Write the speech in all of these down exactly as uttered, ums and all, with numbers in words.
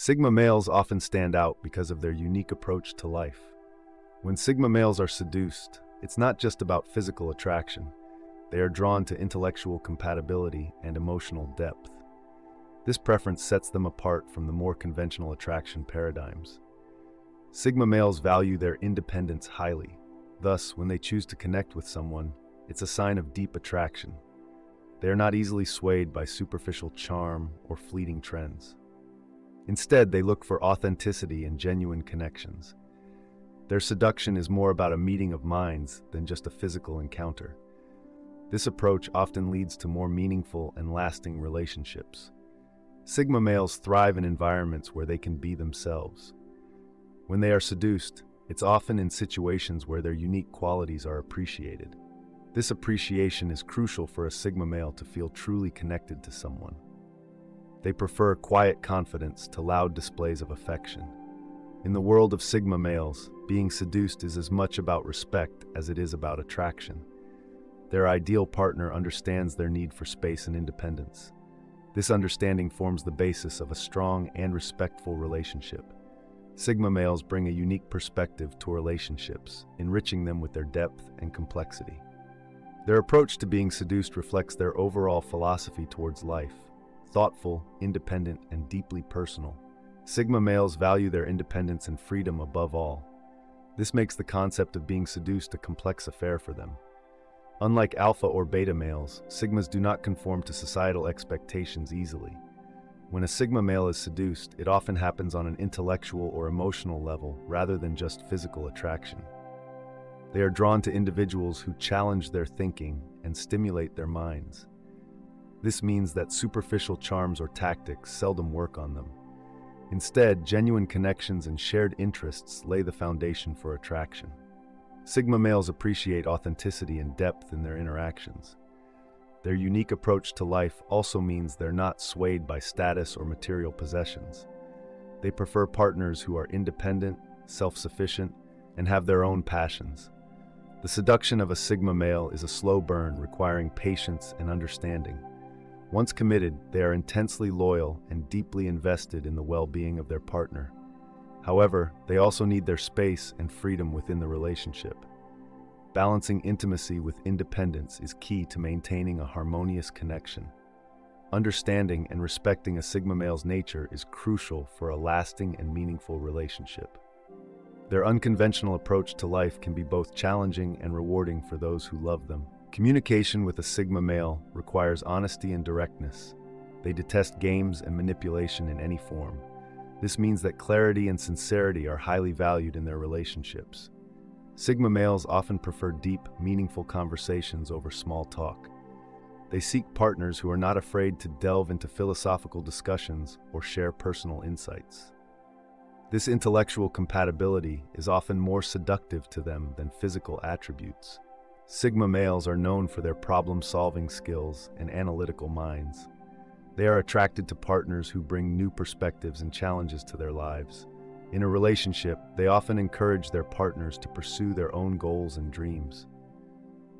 Sigma males often stand out because of their unique approach to life. When Sigma males are seduced, it's not just about physical attraction. They are drawn to intellectual compatibility and emotional depth. This preference sets them apart from the more conventional attraction paradigms. Sigma males value their independence highly. Thus, when they choose to connect with someone, it's a sign of deep attraction. They are not easily swayed by superficial charm or fleeting trends. Instead, they look for authenticity and genuine connections. Their seduction is more about a meeting of minds than just a physical encounter. This approach often leads to more meaningful and lasting relationships. Sigma males thrive in environments where they can be themselves. When they are seduced, it's often in situations where their unique qualities are appreciated. This appreciation is crucial for a Sigma male to feel truly connected to someone. They prefer quiet confidence to loud displays of affection. In the world of Sigma males, being seduced is as much about respect as it is about attraction. Their ideal partner understands their need for space and independence. This understanding forms the basis of a strong and respectful relationship. Sigma males bring a unique perspective to relationships, enriching them with their depth and complexity. Their approach to being seduced reflects their overall philosophy towards life: thoughtful, independent, and deeply personal. Sigma males value their independence and freedom above all. This makes the concept of being seduced a complex affair for them. Unlike alpha or beta males, Sigmas do not conform to societal expectations easily. When a Sigma male is seduced, it often happens on an intellectual or emotional level rather than just physical attraction. They are drawn to individuals who challenge their thinking and stimulate their minds. This means that superficial charms or tactics seldom work on them. Instead, genuine connections and shared interests lay the foundation for attraction. Sigma males appreciate authenticity and depth in their interactions. Their unique approach to life also means they're not swayed by status or material possessions. They prefer partners who are independent, self-sufficient, and have their own passions. The seduction of a Sigma male is a slow burn requiring patience and understanding. Once committed, they are intensely loyal and deeply invested in the well-being of their partner. However, they also need their space and freedom within the relationship. Balancing intimacy with independence is key to maintaining a harmonious connection. Understanding and respecting a Sigma male's nature is crucial for a lasting and meaningful relationship. Their unconventional approach to life can be both challenging and rewarding for those who love them. Communication with a Sigma male requires honesty and directness. They detest games and manipulation in any form. This means that clarity and sincerity are highly valued in their relationships. Sigma males often prefer deep, meaningful conversations over small talk. They seek partners who are not afraid to delve into philosophical discussions or share personal insights. This intellectual compatibility is often more seductive to them than physical attributes. Sigma males are known for their problem-solving skills and analytical minds. They are attracted to partners who bring new perspectives and challenges to their lives. In a relationship, they often encourage their partners to pursue their own goals and dreams.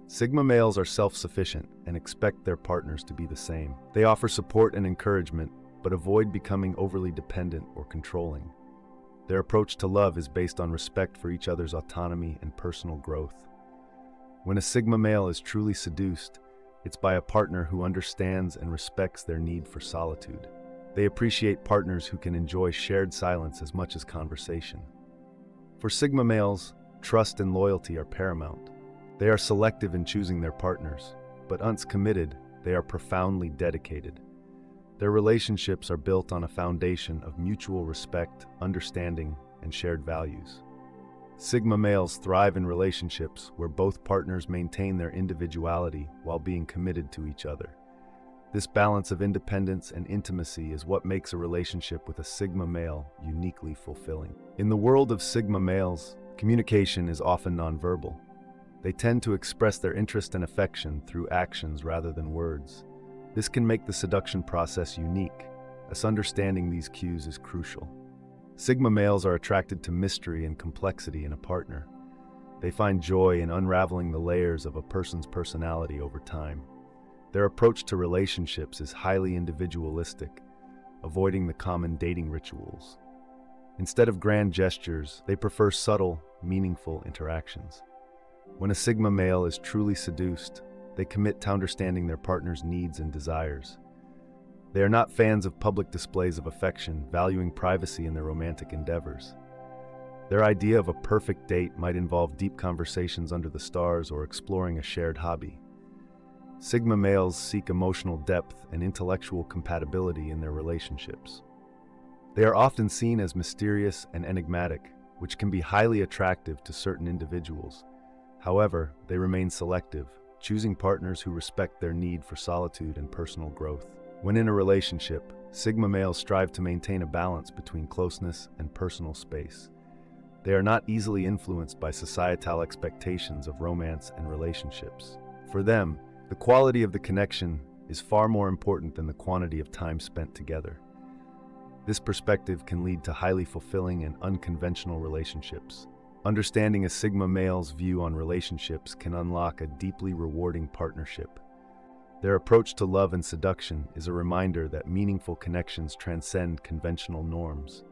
Sigma males are self-sufficient and expect their partners to be the same. They offer support and encouragement, but avoid becoming overly dependent or controlling. Their approach to love is based on respect for each other's autonomy and personal growth. When a Sigma male is truly seduced, it's by a partner who understands and respects their need for solitude. They appreciate partners who can enjoy shared silence as much as conversation. For Sigma males, trust and loyalty are paramount. They are selective in choosing their partners, but once committed, they are profoundly dedicated. Their relationships are built on a foundation of mutual respect, understanding, and shared values. Sigma males thrive in relationships where both partners maintain their individuality while being committed to each other. This balance of independence and intimacy is what makes a relationship with a Sigma male uniquely fulfilling. In the world of Sigma males, communication is often nonverbal. They tend to express their interest and affection through actions rather than words. This can make the seduction process unique, as understanding these cues is crucial. Sigma males are attracted to mystery and complexity in a partner. They find joy in unraveling the layers of a person's personality over time. Their approach to relationships is highly individualistic. avoiding the common dating rituals. Instead of grand gestures, they prefer subtle, meaningful interactions. When a Sigma male is truly seduced, they commit to understanding their partner's needs and desires. They are not fans of public displays of affection, valuing privacy in their romantic endeavors. Their idea of a perfect date might involve deep conversations under the stars or exploring a shared hobby. Sigma males seek emotional depth and intellectual compatibility in their relationships. They are often seen as mysterious and enigmatic, which can be highly attractive to certain individuals. However, they remain selective, choosing partners who respect their need for solitude and personal growth. When in a relationship, Sigma males strive to maintain a balance between closeness and personal space. They are not easily influenced by societal expectations of romance and relationships. For them, the quality of the connection is far more important than the quantity of time spent together. This perspective can lead to highly fulfilling and unconventional relationships. Understanding a Sigma male's view on relationships can unlock a deeply rewarding partnership. Their approach to love and seduction is a reminder that meaningful connections transcend conventional norms.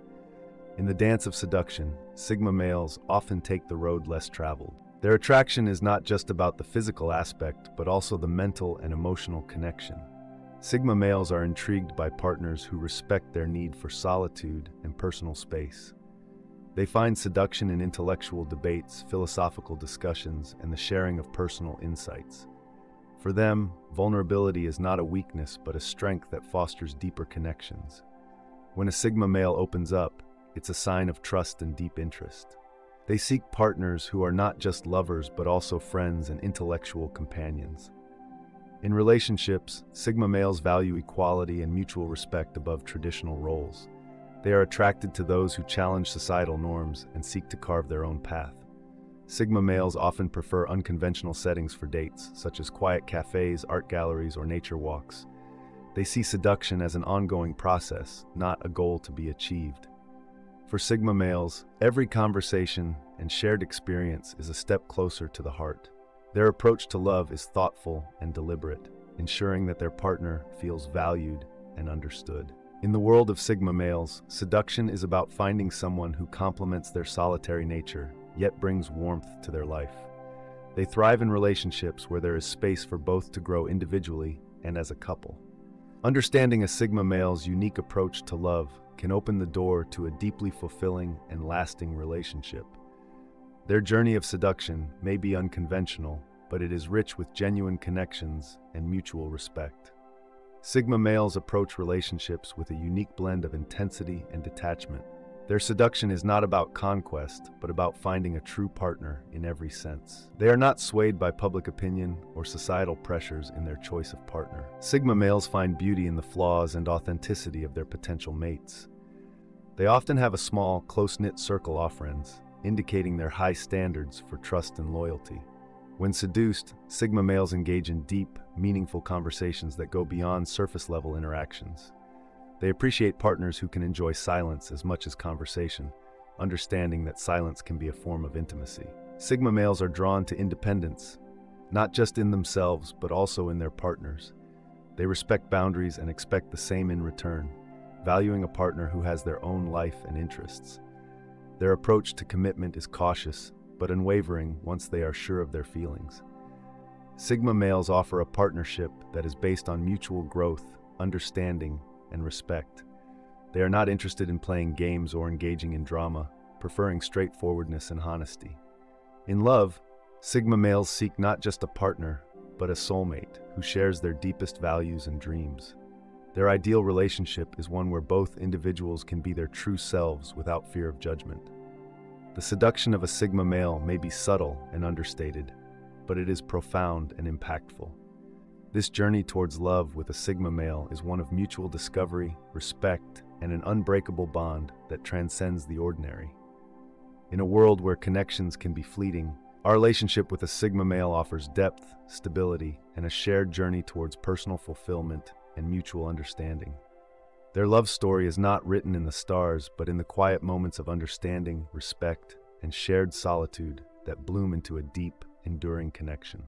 In the dance of seduction, Sigma males often take the road less traveled. Their attraction is not just about the physical aspect, but also the mental and emotional connection. Sigma males are intrigued by partners who respect their need for solitude and personal space. They find seduction in intellectual debates, philosophical discussions, and the sharing of personal insights. For them, vulnerability is not a weakness, but a strength that fosters deeper connections. When a Sigma male opens up, it's a sign of trust and deep interest. They seek partners who are not just lovers, but also friends and intellectual companions. In relationships, Sigma males value equality and mutual respect above traditional roles. They are attracted to those who challenge societal norms and seek to carve their own path. Sigma males often prefer unconventional settings for dates, such as quiet cafes, art galleries, or nature walks. They see seduction as an ongoing process, not a goal to be achieved. For Sigma males, every conversation and shared experience is a step closer to the heart. Their approach to love is thoughtful and deliberate, ensuring that their partner feels valued and understood. In the world of Sigma males, seduction is about finding someone who complements their solitary nature, yet brings warmth to their life. They thrive in relationships where there is space for both to grow individually and as a couple. Understanding a Sigma male's unique approach to love can open the door to a deeply fulfilling and lasting relationship. Their journey of seduction may be unconventional, but it is rich with genuine connections and mutual respect. Sigma males approach relationships with a unique blend of intensity and detachment. Their seduction is not about conquest, but about finding a true partner in every sense. They are not swayed by public opinion or societal pressures in their choice of partner. Sigma males find beauty in the flaws and authenticity of their potential mates. They often have a small, close-knit circle of friends, indicating their high standards for trust and loyalty. When seduced, Sigma males engage in deep, meaningful conversations that go beyond surface-level interactions. They appreciate partners who can enjoy silence as much as conversation, understanding that silence can be a form of intimacy. Sigma males are drawn to independence, not just in themselves, but also in their partners. They respect boundaries and expect the same in return, valuing a partner who has their own life and interests. Their approach to commitment is cautious, but unwavering once they are sure of their feelings. Sigma males offer a partnership that is based on mutual growth, understanding, and respect. They are not interested in playing games or engaging in drama, preferring straightforwardness and honesty. In love, Sigma males seek not just a partner, but a soulmate who shares their deepest values and dreams. Their ideal relationship is one where both individuals can be their true selves without fear of judgment. The seduction of a Sigma male may be subtle and understated, but it is profound and impactful. This journey towards love with a Sigma male is one of mutual discovery, respect, and an unbreakable bond that transcends the ordinary. In a world where connections can be fleeting, our relationship with a Sigma male offers depth, stability, and a shared journey towards personal fulfillment and mutual understanding. Their love story is not written in the stars, but in the quiet moments of understanding, respect, and shared solitude that bloom into a deep, enduring connection.